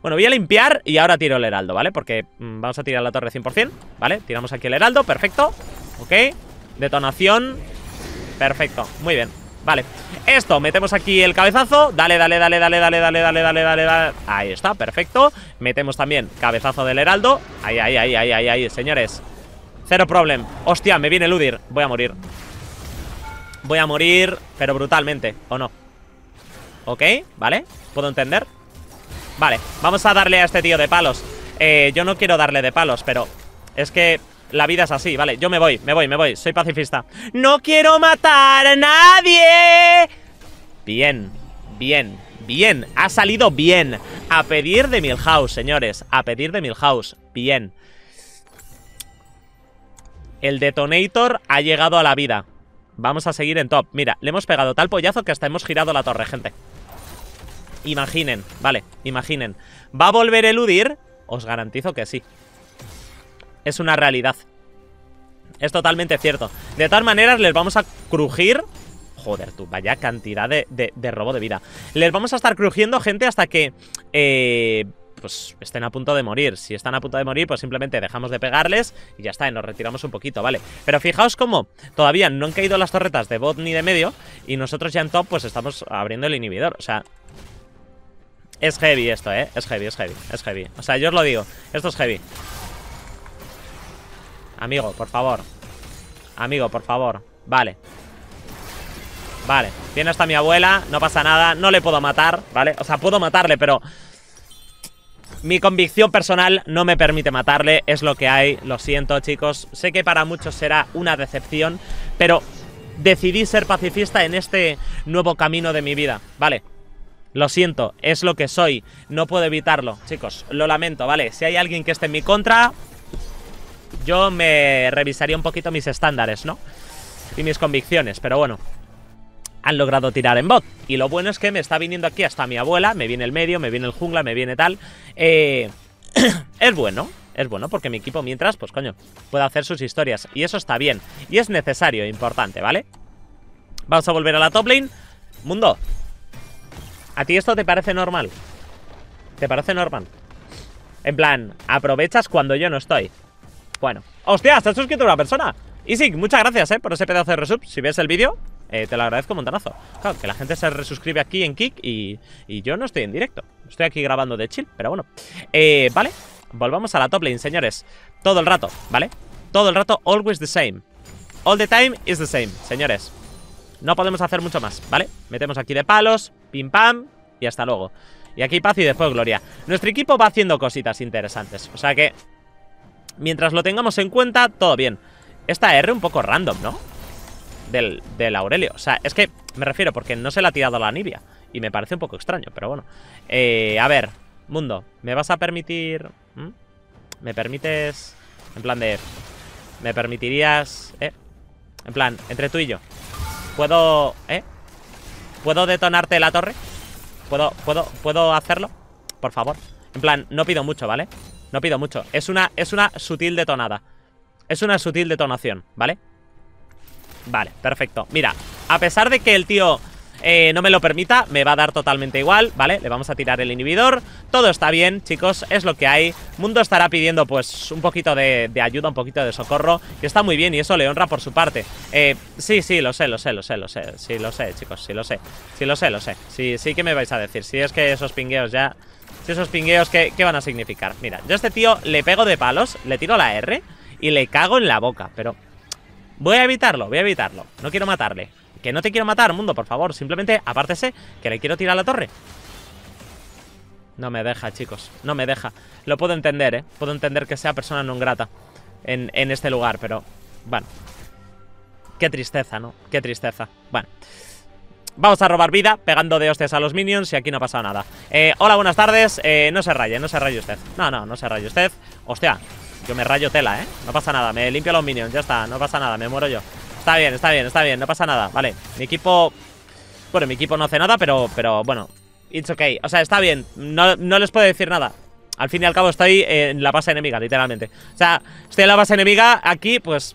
Bueno, voy a limpiar y ahora tiro el heraldo, ¿vale? Porque vamos a tirar la torre 100%, ¿vale? Tiramos aquí el heraldo, perfecto. Ok, detonación. Perfecto, muy bien, vale. Esto, metemos aquí el cabezazo. Dale, dale, dale, dale, dale, dale, dale, dale, dale, dale. Ahí está, perfecto. Metemos también cabezazo del heraldo. Ahí, ahí, ahí, ahí, ahí, ahí, señores. Cero problem. Hostia, me viene el Udyr. Voy a morir. Voy a morir, pero brutalmente. ¿O no? Ok, vale. ¿Puedo entender? Vale, vamos a darle a este tío de palos. Yo no quiero darle de palos, pero es que... la vida es así, vale, yo me voy, me voy, me voy. Soy pacifista. ¡No quiero matar a nadie! Bien, bien, bien. Ha salido bien. A pedir de Milhouse, señores. A pedir de Milhouse, bien. El detonator ha llegado a la vida. Vamos a seguir en top. Mira, le hemos pegado tal pollazo que hasta hemos girado la torre, gente. Imaginen, vale, imaginen. ¿Va a volver a eludir? Os garantizo que sí. Es una realidad. Es totalmente cierto. De todas maneras, les vamos a crujir. Joder, tú, vaya cantidad de robo de vida. Les vamos a estar crujiendo, gente, hasta que pues estén a punto de morir. Si están a punto de morir, pues simplemente dejamos de pegarles y ya está, y nos retiramos un poquito, ¿vale? Pero fijaos cómo todavía no han caído las torretas de bot ni de medio, y nosotros ya en top pues estamos abriendo el inhibidor. O sea, es heavy esto, ¿eh? Es heavy, es heavy, es heavy. O sea, yo os lo digo, esto es heavy. Amigo, por favor. Amigo, por favor. Vale. Vale. Viene hasta mi abuela. No pasa nada. No le puedo matar, ¿vale? O sea, puedo matarle, pero... mi convicción personal no me permite matarle. Es lo que hay. Lo siento, chicos. Sé que para muchos será una decepción, pero decidí ser pacifista en este nuevo camino de mi vida, ¿vale? Lo siento. Es lo que soy. No puedo evitarlo, chicos. Lo lamento, ¿vale? Si hay alguien que esté en mi contra... yo me revisaría un poquito mis estándares, ¿no? Y mis convicciones, pero bueno. Han logrado tirar en bot. Y lo bueno es que me está viniendo aquí hasta mi abuela. Me viene el medio, me viene el jungla, me viene tal. Es bueno porque mi equipo mientras, pues coño, puede hacer sus historias. Y eso está bien. Y es necesario, importante, ¿vale? Vamos a volver a la top lane. Mundo, ¿a ti esto te parece normal? ¿Te parece normal? En plan, aprovechas cuando yo no estoy. Bueno, hostia, estás suscrito a una persona. Y sí, muchas gracias, por ese pedazo de resub. Si ves el vídeo, te lo agradezco un montonazo. Claro, que la gente se resuscribe aquí en Kick y yo no estoy en directo. Estoy aquí grabando de chill, pero bueno. Vale, volvamos a la top lane, señores. Todo el rato, ¿vale? Todo el rato, always the same. All the time is the same, señores. No podemos hacer mucho más, ¿vale? Metemos aquí de palos, pim pam, y hasta luego. Y aquí paz y después gloria. Nuestro equipo va haciendo cositas interesantes, o sea que... mientras lo tengamos en cuenta, todo bien. Esta R un poco random, ¿no? Del Aurelio. O sea, es que me refiero porque no se la ha tirado a la Anivia. Y me parece un poco extraño, pero bueno. A ver, Mundo, ¿me vas a permitir...? ¿Me permites...? En plan de... ¿me permitirías...? En plan, entre tú y yo. ¿Puedo...? ¿Puedo detonarte la torre? ¿Puedo hacerlo? Por favor. En plan, no pido mucho, ¿vale? No pido mucho. Es una sutil detonada. Es una sutil detonación, ¿vale? Vale, perfecto. Mira, a pesar de que el tío no me lo permita, me va a dar totalmente igual, ¿vale? Le vamos a tirar el inhibidor. Todo está bien, chicos. Es lo que hay. Mundo estará pidiendo, pues, un poquito de ayuda, un poquito de socorro. Que está muy bien y eso le honra por su parte. Sí, sí, lo sé, lo sé, lo sé, lo sé. Sí, lo sé, chicos, sí, lo sé. Sí, lo sé, lo sé. Sí, sí que me vais a decir. Si es que esos pingueos ya... Si esos pingueos, ¿qué van a significar? Mira, yo a este tío le pego de palos, le tiro la R y le cago en la boca. Pero voy a evitarlo, no quiero matarle. Que no te quiero matar, mundo, por favor. Simplemente apártese, que le quiero tirar la torre. No me deja, chicos, no me deja. Lo puedo entender, ¿eh? Puedo entender que sea persona non grata en este lugar, pero... bueno. Qué tristeza, ¿no? Qué tristeza. Bueno. Vamos a robar vida pegando de hostias a los minions y aquí no ha pasado nada. Hola, buenas tardes. No se raye, no se raye usted. No se raye usted. Hostia, yo me rayo tela, ¿eh? No pasa nada, me limpio a los minions, ya está. No pasa nada, me muero yo. Está bien, no pasa nada. Vale, mi equipo... bueno, mi equipo no hace nada, pero bueno... it's okay, o sea, está bien, no les puedo decir nada. Al fin y al cabo estoy en la base enemiga, literalmente. O sea, estoy en la base enemiga, aquí pues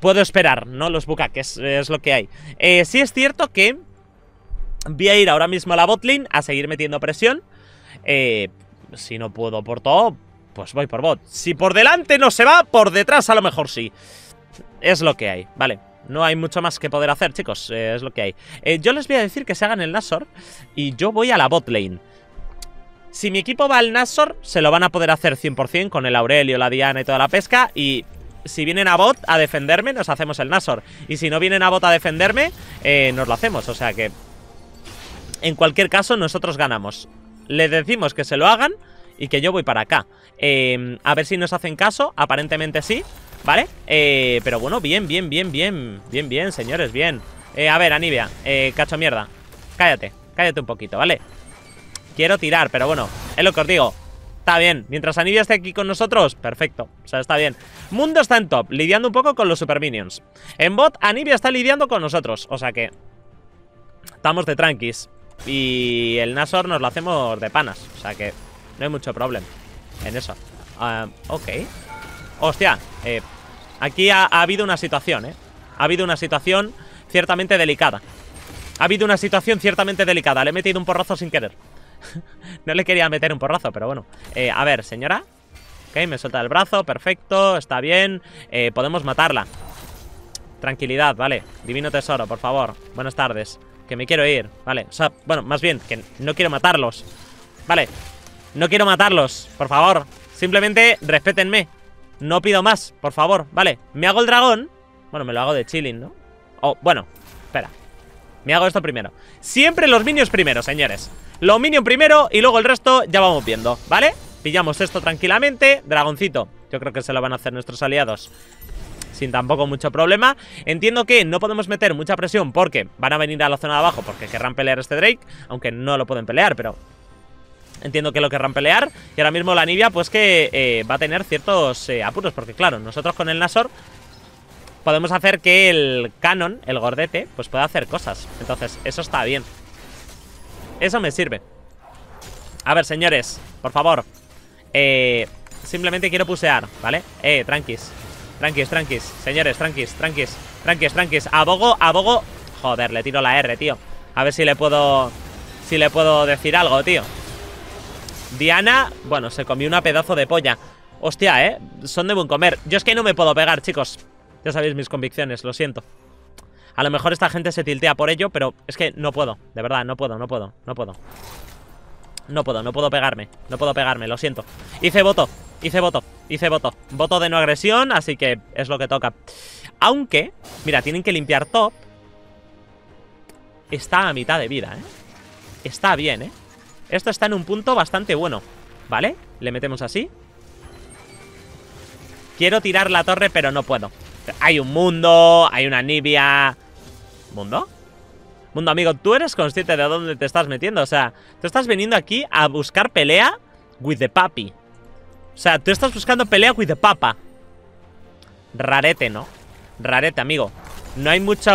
puedo esperar, ¿no? Los bucaques, es lo que hay. Sí es cierto que voy a ir ahora mismo a la botlane a seguir metiendo presión. Si no puedo por todo, pues voy por bot. Si por delante no se va, por detrás a lo mejor sí. Es lo que hay, vale. No hay mucho más que poder hacer, chicos, es lo que hay. Yo les voy a decir que se hagan el Nashor y yo voy a la botlane. Si mi equipo va al Nashor, se lo van a poder hacer 100% con el Aurelio, la Diana y toda la pesca. Y si vienen a bot a defenderme, nos hacemos el Nashor. Y si no vienen a bot a defenderme, nos lo hacemos. O sea que, en cualquier caso, nosotros ganamos. Les decimos que se lo hagan y que yo voy para acá. A ver si nos hacen caso, aparentemente sí. ¿Vale? Pero bueno, bien, señores, bien. A ver, Anivia, cacho mierda. Cállate un poquito, ¿vale? Quiero tirar, pero bueno, es lo que os digo. Está bien, mientras Anivia esté aquí con nosotros, perfecto, o sea, está bien. Mundo está en top, lidiando un poco con los super minions. En bot, Anivia está lidiando con nosotros, o sea que estamos de tranquis. Y el Nashor nos lo hacemos de panas, o sea que no hay mucho problema en eso. Ok. Hostia, aquí ha habido una situación, ¿eh? Ha habido una situación ciertamente delicada. Le he metido un porrazo sin querer. No le quería meter un porrazo, pero bueno. A ver, señora. Ok, me suelta el brazo, perfecto, está bien. Podemos matarla. Tranquilidad, vale. Divino tesoro, por favor. Buenas tardes. Que me quiero ir, vale. O sea, bueno, más bien, que no quiero matarlos. Vale, no quiero matarlos, por favor. Simplemente respétenme. No pido más, por favor, vale. Me hago el dragón. Bueno, me lo hago de chilling, ¿no? Oh, bueno, espera. Me hago esto primero. Siempre los minions primero, señores. Los minions primero y luego el resto ya vamos viendo, ¿vale? Pillamos esto tranquilamente. Dragoncito, yo creo que se lo van a hacer nuestros aliados sin tampoco mucho problema. Entiendo que no podemos meter mucha presión porque van a venir a la zona de abajo porque querrán pelear este Drake, aunque no lo pueden pelear, pero... entiendo que lo querrán pelear. Y ahora mismo la Anivia pues que va a tener ciertos apuros. Porque claro, nosotros con el Nashor podemos hacer que el canon, el gordete, pues pueda hacer cosas. Entonces, eso está bien. Eso me sirve. A ver, señores, por favor. Simplemente quiero pusear, ¿vale? Tranquis. Tranquis. Señores, tranquis. Abogo. Joder, le tiro la R, tío. A ver si le puedo... si le puedo decir algo, tío. Diana, bueno, se comió una pedazo de polla. Hostia, son de buen comer. Yo es que no me puedo pegar, chicos. Ya sabéis mis convicciones, lo siento. A lo mejor esta gente se tiltea por ello, pero es que no puedo, de verdad, no puedo pegarme, lo siento. Hice voto. Voto de no agresión, así que es lo que toca. Aunque, mira, tienen que limpiar top. Está a mitad de vida, Está bien, Esto está en un punto bastante bueno, ¿vale? Le metemos así. Quiero tirar la torre, pero no puedo. Hay un mundo, hay una Anivia. ¿Mundo? Mundo, amigo, tú eres consciente de dónde te estás metiendo. O sea, tú estás viniendo aquí a buscar pelea with the papi. O sea, tú estás buscando pelea with the papa. Rarete, ¿no? Rarete, amigo. No hay mucho,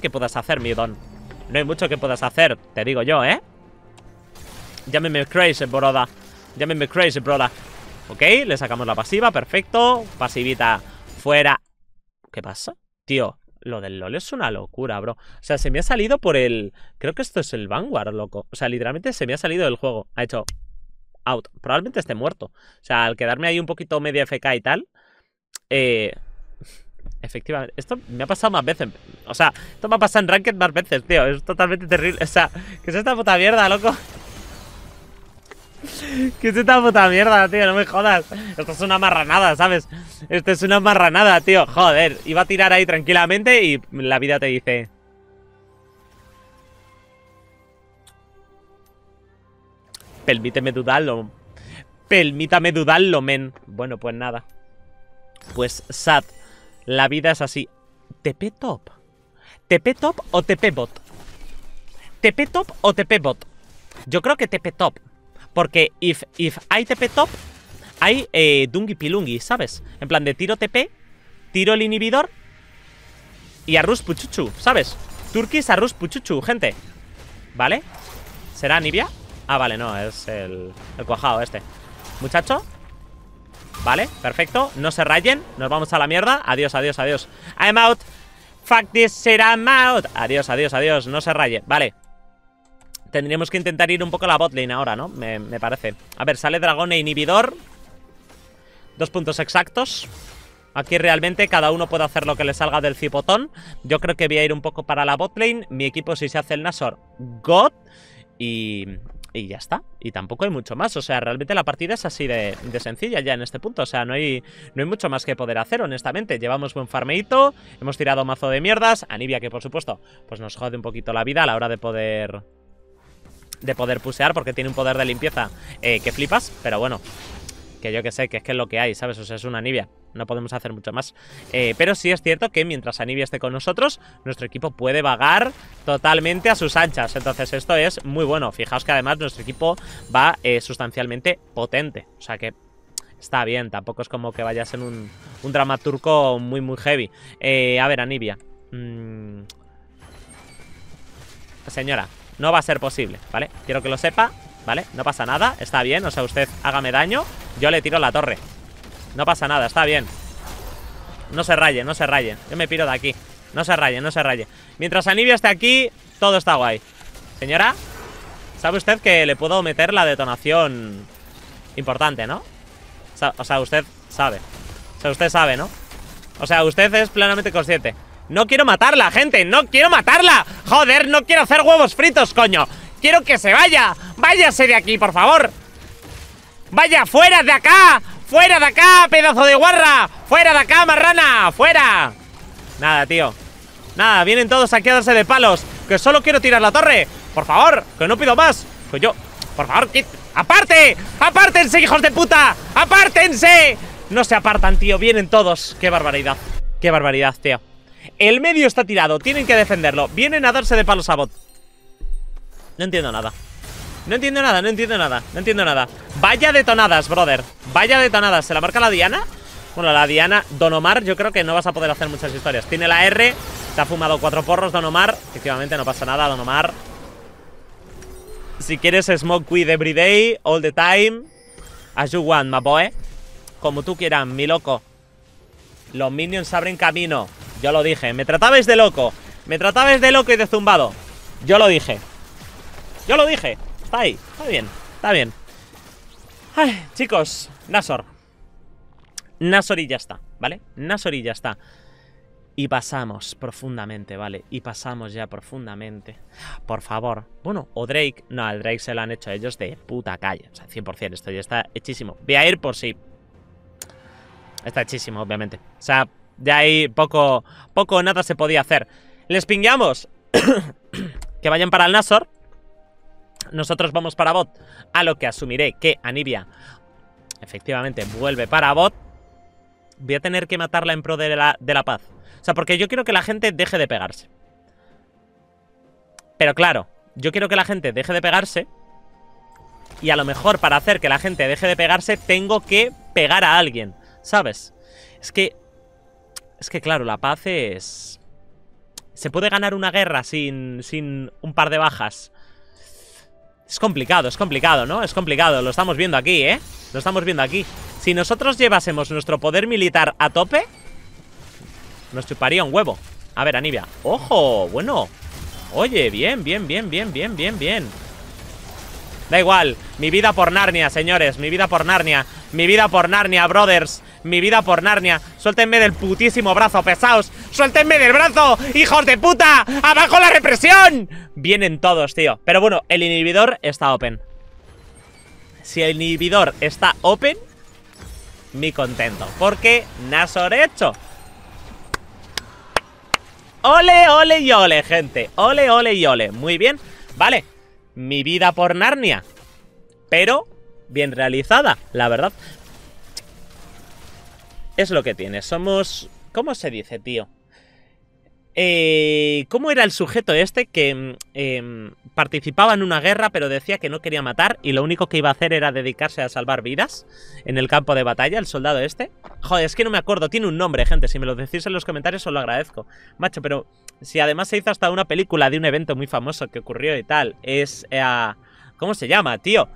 que puedas hacer, Midón. No hay mucho que puedas hacer, te digo yo, Llámeme crazy, broda. Ok, le sacamos la pasiva, perfecto. Pasivita fuera. ¿Qué pasa? Tío, lo del LOL es una locura, bro. O sea, se me ha salido por el... creo que esto es el Vanguard, loco. O sea, literalmente se me ha salido del juego. Ha hecho out. Probablemente esté muerto. O sea, al quedarme ahí un poquito medio FK y tal... efectivamente, esto me ha pasado más veces. O sea, esto me ha pasado en Ranked más veces, tío. Es totalmente terrible, o sea, ¿qué es esta puta mierda, loco? ¿Qué es esta puta mierda, tío? No me jodas. Esto es una marranada, ¿sabes? Esto es una marranada, tío. Joder, iba a tirar ahí tranquilamente y la vida te dice... Permíteme dudarlo. Permítame dudarlo, men. Bueno, pues nada. Pues sad. La vida es así. TP top. TP top o TP bot. TP top o TP bot. Yo creo que TP top. Porque if hay TP top, hay dungi pilungi, ¿sabes? En plan de tiro TP, tiro el inhibidor y arrus puchuchu, ¿sabes? Turkish arrus puchuchu, gente. ¿Vale? ¿Será Anivia? Ah, vale, no, es el cuajado este. Muchacho. Vale, perfecto. No se rayen. Nos vamos a la mierda. Adiós, adiós, adiós. I'm out. Fuck this shit, I'm out. Adiós, adiós, adiós. No se raye. Vale. Tendríamos que intentar ir un poco a la botlane ahora, ¿no? Me parece. A ver, sale dragón e inhibidor. 2 puntos exactos. Aquí realmente cada uno puede hacer lo que le salga del cipotón. Yo creo que voy a ir un poco para la botlane. Mi equipo si se hace el Nashor, God. Y ya está. Y tampoco hay mucho más. O sea, realmente la partida es así de sencilla ya en este punto. O sea, no hay mucho más que poder hacer, honestamente. Llevamos buen farmeito. Hemos tirado mazo de mierdas. Anivia, que por supuesto, pues nos jode un poquito la vida a la hora de poder... pusear, porque tiene un poder de limpieza que flipas. Pero bueno, que yo que sé, que es lo que hay, ¿sabes? O sea, es una Anivia. No podemos hacer mucho más. Pero sí es cierto que mientras Anivia esté con nosotros, nuestro equipo puede vagar totalmente a sus anchas. Entonces esto es muy bueno. Fijaos que además nuestro equipo va sustancialmente potente. O sea que está bien. Tampoco es como que vayas en un drama turco muy, muy heavy. A ver, Anivia. Señora, no va a ser posible, ¿vale? Quiero que lo sepa, ¿vale? No pasa nada. Está bien. O sea, usted hágame daño. Yo le tiro la torre. No pasa nada, está bien. No se raye, no se raye. Yo me piro de aquí. No se raye, no se raye. Mientras Anivia esté aquí, todo está guay. Señora, sabe usted que le puedo meter la detonación importante, ¿no? O sea, usted sabe. O sea, usted sabe, ¿no? O sea, usted es plenamente consciente. No quiero matarla, gente. No quiero matarla. Joder, no quiero hacer huevos fritos, coño. Quiero que se vaya. Váyase de aquí, por favor. Vaya, fuera de acá. ¡Fuera de acá, pedazo de guarra! ¡Fuera de acá, marrana! ¡Fuera! Nada, tío. Nada, vienen todos aquí a darse de palos. Que solo quiero tirar la torre. Por favor, que no pido más. Que yo... Por favor, que... ¡Aparte! ¡Apártense, hijos de puta! ¡Apártense! No se apartan, tío. Vienen todos. ¡Qué barbaridad! ¡Qué barbaridad, tío! El medio está tirado. Tienen que defenderlo. Vienen a darse de palos a bot. No entiendo nada. No entiendo nada, no entiendo nada, no entiendo nada. Vaya detonadas, brother. Vaya detonadas. ¿Se la marca la Diana? Bueno, la Diana, Don Omar, yo creo que no vas a poder hacer muchas historias. Tiene la R, se ha fumado 4 porros, Don Omar. Efectivamente, no pasa nada, Don Omar. Si quieres, smoke weed every day, all the time. As you want, my boy. Como tú quieras, mi loco. Los minions abren camino. Yo lo dije. Me tratabais de loco. Me tratabais de loco y de zumbado. Yo lo dije. Yo lo dije. Está ahí, está bien, está bien. Ay, chicos, Nashor. Nashor y ya está, ¿vale? Nashor y ya está. Y pasamos profundamente, ¿vale? Y pasamos ya profundamente. Por favor. Bueno, o Drake. No, al Drake se lo han hecho ellos de puta calle. O sea, 100%, esto ya está hechísimo. Voy a ir por sí. Está hechísimo, obviamente. O sea, de ahí poco o nada se podía hacer. Les pingueamos que vayan para el Nashor. Nosotros vamos para bot, a lo que asumiré que Anivia efectivamente vuelve para bot. Voy a tener que matarla en pro de la paz. O sea, porque yo quiero que la gente deje de pegarse. Pero claro, yo quiero que la gente deje de pegarse. Y a lo mejor para hacer que la gente deje de pegarse tengo que pegar a alguien, ¿sabes? Es que claro, la paz es... Se puede ganar una guerra sin un par de bajas. Es complicado, ¿no? Es complicado, lo estamos viendo aquí, ¿eh? Lo estamos viendo aquí. Si nosotros llevásemos nuestro poder militar a tope, nos chuparía un huevo. A ver, Anivia. ¡Ojo! Bueno. Oye, bien, bien, bien, bien, bien, bien, bien. Da igual. Mi vida por Narnia, señores. Mi vida por Narnia. Mi vida por Narnia, brothers. Mi vida por Narnia. Suéltenme del putísimo brazo, pesaos. ¡Suéltenme del brazo, hijos de puta! ¡Abajo la represión! Vienen todos, tío. Pero bueno, el inhibidor está open. Si el inhibidor está open, mi contento. Porque Nashor hecho. Ole, ole y ole, gente. Ole, ole y ole. Muy bien. Vale. Mi vida por Narnia. Pero bien realizada, la verdad. Es lo que tiene. Somos... ¿Cómo se dice, tío? ¿Cómo era el sujeto este que participaba en una guerra pero decía que no quería matar y lo único que iba a hacer era dedicarse a salvar vidas en el campo de batalla, el soldado este? Joder, es que no me acuerdo, tiene un nombre, gente. Si me lo decís en los comentarios os lo agradezco. Macho, pero si además se hizo hasta una película de un evento muy famoso que ocurrió y tal. Es... ¿cómo se llama, tío?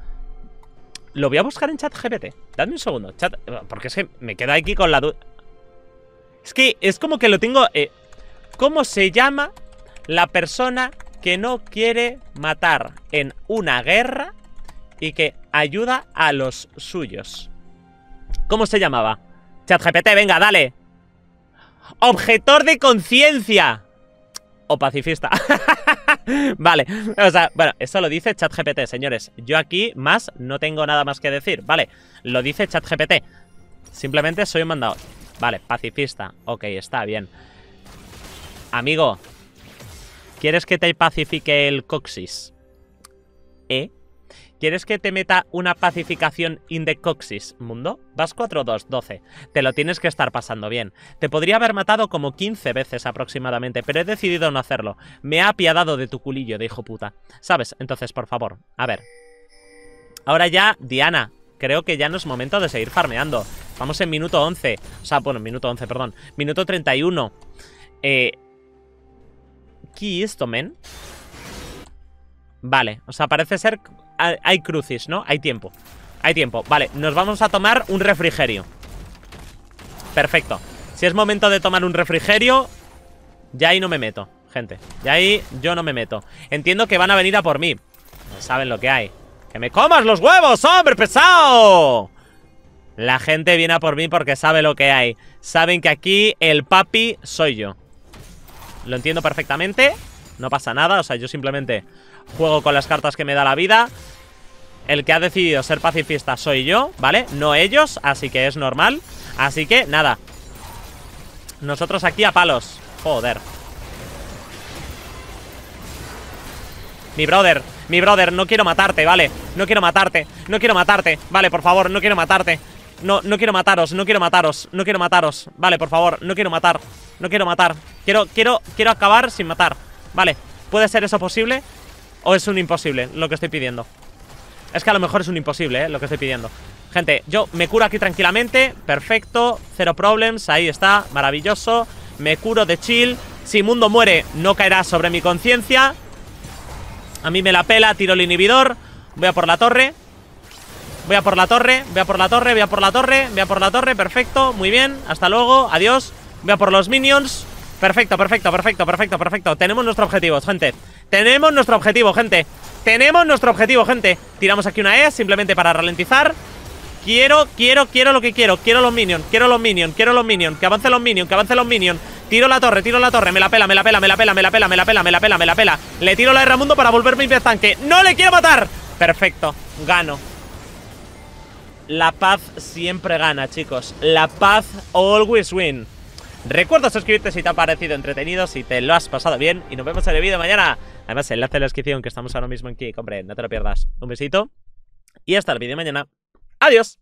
Lo voy a buscar en ChatGPT. Dadme un segundo, chat, porque es que me quedo aquí con la duda. Es que es como que lo tengo... ¿Cómo se llama la persona que no quiere matar en una guerra y que ayuda a los suyos? ¿Cómo se llamaba? ChatGPT, venga, dale. Objetor de conciencia. O pacifista. Vale, o sea, bueno, eso lo dice ChatGPT, señores. Yo aquí más no tengo nada más que decir, vale. Lo dice ChatGPT. Simplemente soy un mandador. Vale, pacifista. Ok, está bien. Amigo, ¿quieres que te pacifique el coxis? ¿Eh? ¿Quieres que te meta una pacificación in the coxis, mundo? Vas 4-2-12. Te lo tienes que estar pasando bien. Te podría haber matado como 15 veces aproximadamente, pero he decidido no hacerlo. Me ha apiadado de tu culillo de hijo puta. ¿Sabes? Entonces, por favor, a ver. Ahora ya, Diana, creo que ya no es momento de seguir farmeando. Vamos en minuto 11. O sea, bueno, minuto 11, perdón. Minuto 31. ¿Qué es esto, men? Vale, o sea, parece ser... Hay crucis, ¿no? Hay tiempo. Hay tiempo, vale, nos vamos a tomar un refrigerio. Perfecto. Si es momento de tomar un refrigerio, ya ahí no me meto, gente. Ya ahí yo no me meto. Entiendo que van a venir a por mí. Saben lo que hay. ¡Que me comas los huevos, hombre pesado! La gente viene a por mí porque sabe lo que hay. Saben que aquí el papi soy yo. Lo entiendo perfectamente. No pasa nada, o sea, yo simplemente juego con las cartas que me da la vida. El que ha decidido ser pacifista soy yo, ¿vale? No ellos, así que es normal. Así que, nada. Nosotros aquí a palos. Joder. Mi brother, no quiero matarte, ¿vale? No quiero matarte, no quiero matarte. Vale, por favor, no quiero matarte. No, no quiero mataros, no quiero mataros, no quiero mataros. Vale, por favor, no quiero matar. No quiero matar. Quiero acabar sin matar. Vale, ¿puede ser eso posible? ¿O es un imposible lo que estoy pidiendo? Es que a lo mejor es un imposible, lo que estoy pidiendo. Gente, yo me curo aquí tranquilamente. Perfecto, cero problems, ahí está. Maravilloso, me curo de chill. Si Mundo muere, no caerá sobre mi conciencia. A mí me la pela, tiro el inhibidor. Voy a por la torre. Voy a por la torre, voy a por la torre, voy a por la torre. Voy a por la torre, perfecto, muy bien. Hasta luego, adiós. Voy a por los minions. Perfecto, perfecto, perfecto, perfecto, perfecto. Tenemos nuestro objetivo, gente. Tenemos nuestro objetivo, gente. Tenemos nuestro objetivo, gente. Tiramos aquí una E simplemente para ralentizar. Quiero lo que quiero. Quiero los minions, quiero los minions, quiero los minions. Que avancen los minions, que avancen los minions. Tiro la torre, me la pela, me la pela, me la pela, me la pela, me la pela, me la pela, me la pela. Le tiro la R a Mundo para volverme impactante. ¡No le quiero matar! Perfecto, gano. La paz siempre gana, chicos. La paz always win. Recuerda suscribirte si te ha parecido entretenido, si te lo has pasado bien. Y nos vemos en el vídeo mañana. Además, enlace en la descripción que estamos ahora mismo en Kick. Hombre, no te lo pierdas. Un besito. Y hasta el vídeo mañana. Adiós.